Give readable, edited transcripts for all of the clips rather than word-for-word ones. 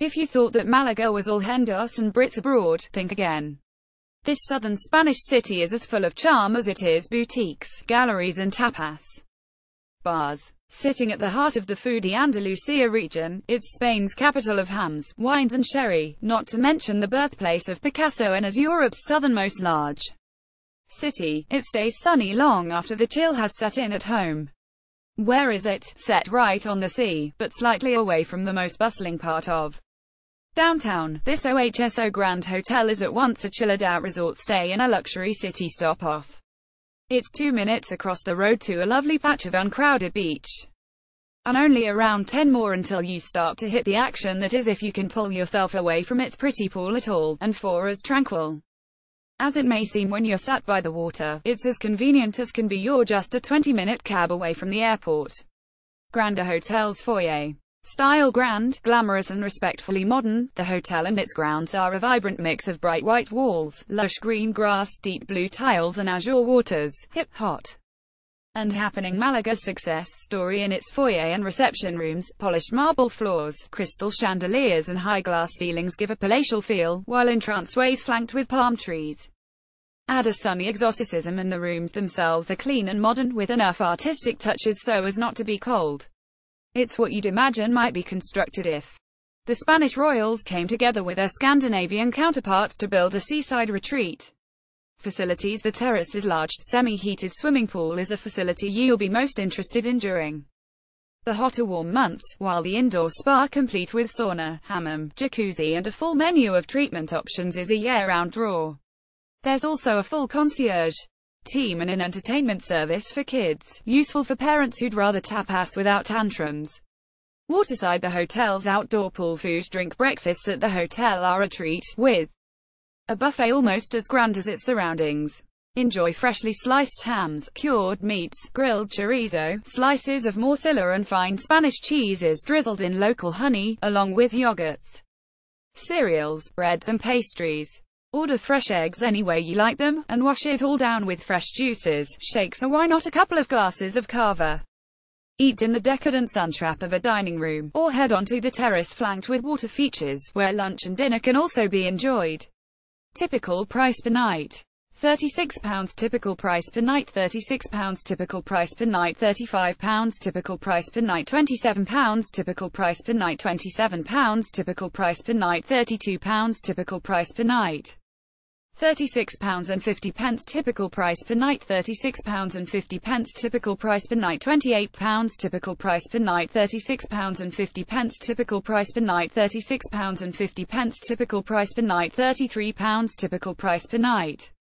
If you thought that Malaga was all Hendos and Brits abroad, think again. This southern Spanish city is as full of charm as it is boutiques, galleries and tapas bars. Sitting at the heart of the foodie Andalusia region, it's Spain's capital of hams, wines and sherry, not to mention the birthplace of Picasso and as Europe's southernmost large city, it stays sunny long after the chill has set in at home. Where is it? Set right on the sea, but slightly away from the most bustling part of downtown, this OHSO Grand Hotel is at once a chilled-out resort stay and a luxury city stop-off. It's 2 minutes across the road to a lovely patch of uncrowded beach, and only around 10 more until you start to hit the action. That is, if you can pull yourself away from its pretty pool at all, and for as tranquil as it may seem when you're sat by the water, it's as convenient as can be. You're just a 20-minute cab away from the airport. Grande Hotel's foyer. Style grand, glamorous and respectfully modern, the hotel and its grounds are a vibrant mix of bright white walls, lush green grass, deep blue tiles and azure waters. Hip, hot and happening. Malaga's success story in its foyer and reception rooms, polished marble floors, crystal chandeliers and high glass ceilings give a palatial feel, while entranceways flanked with palm trees add a sunny exoticism, and the rooms themselves are clean and modern, with enough artistic touches so as not to be cold. It's what you'd imagine might be constructed if the Spanish royals came together with their Scandinavian counterparts to build a seaside retreat. Facilities. The terrace is large, semi-heated swimming pool is a facility you'll be most interested in during the hotter warm months, while the indoor spa complete with sauna, hammam, jacuzzi and a full menu of treatment options is a year-round draw. There's also a full concierge team and an entertainment service for kids, useful for parents who'd rather tapas without tantrums. Waterside. The hotel's outdoor pool. Food, drink, breakfasts at the hotel are a treat, with a buffet almost as grand as its surroundings. Enjoy freshly sliced hams, cured meats, grilled chorizo, slices of morcilla and fine Spanish cheeses drizzled in local honey, along with yogurts, cereals, breads and pastries. Order fresh eggs any way you like them, and wash it all down with fresh juices, shakes, or why not a couple of glasses of cava. Eat in the decadent suntrap of a dining room, or head onto the terrace flanked with water features, where lunch and dinner can also be enjoyed. Typical price per night. £36 typical price per night, £36 typical price per night, £35 typical price per night, £27 typical price per night, £27 typical price per night, £32 typical price per night, £36.50 typical price per night, £36.50 typical price per night, £28 typical price per night, £36.50 typical price per night, £36.50 typical price per night, £33 typical price per night,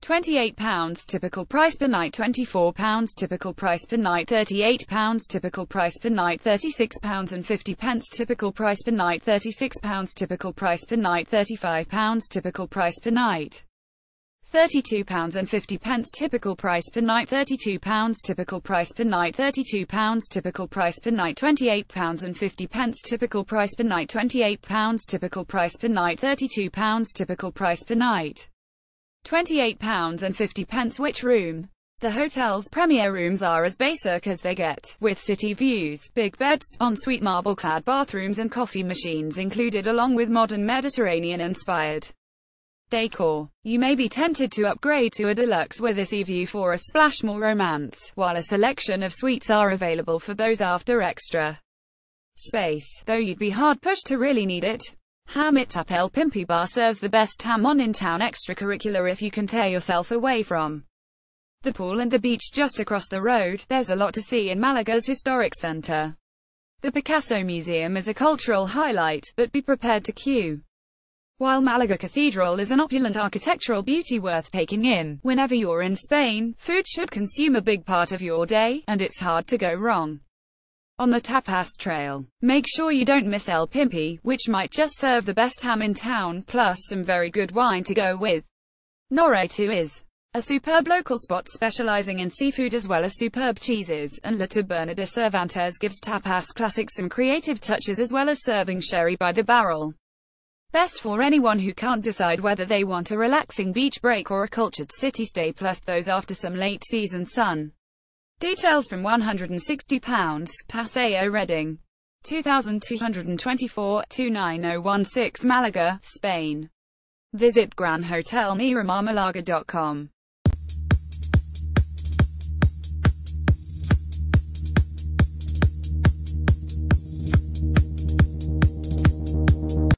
£28 typical price per night, £24 typical price per night, £38 typical price per night, £36.50 typical price per night, £36 typical price per night, £35 typical price per night, £32.50 typical price per night, £32 typical price per night, £32 typical price per night, £28.50 typical price per night, £28 typical price per night, £32 typical price per night, £28.50. Which room? The hotel's premier rooms are as basic as they get, with city views, big beds, ensuite marble-clad bathrooms and coffee machines included, along with modern Mediterranean-inspired decor. You may be tempted to upgrade to a deluxe with a sea view for a splash more romance, while a selection of suites are available for those after extra space, though you'd be hard-pushed to really need it. Ham It Up. El Pimpi Bar serves the best ham on in-town extracurricular. If you can tear yourself away from the pool and the beach just across the road, there's a lot to see in Malaga's historic center. The Picasso Museum is a cultural highlight, but be prepared to queue. While Malaga Cathedral is an opulent architectural beauty worth taking in, whenever you're in Spain, food should consume a big part of your day, and it's hard to go wrong on the tapas trail. Make sure you don't miss El Pimpi, which might just serve the best ham in town, plus some very good wine to go with. Noray too is a superb local spot specializing in seafood as well as superb cheeses, and La Taberna de Cervantes gives tapas classics some creative touches as well as serving sherry by the barrel. Best for anyone who can't decide whether they want a relaxing beach break or a cultured city stay, plus those after some late season sun. Details from £160, Paseo Reading. 2224-29016 Málaga, Spain. Visit Gran Hotel Miramar Malaga.com.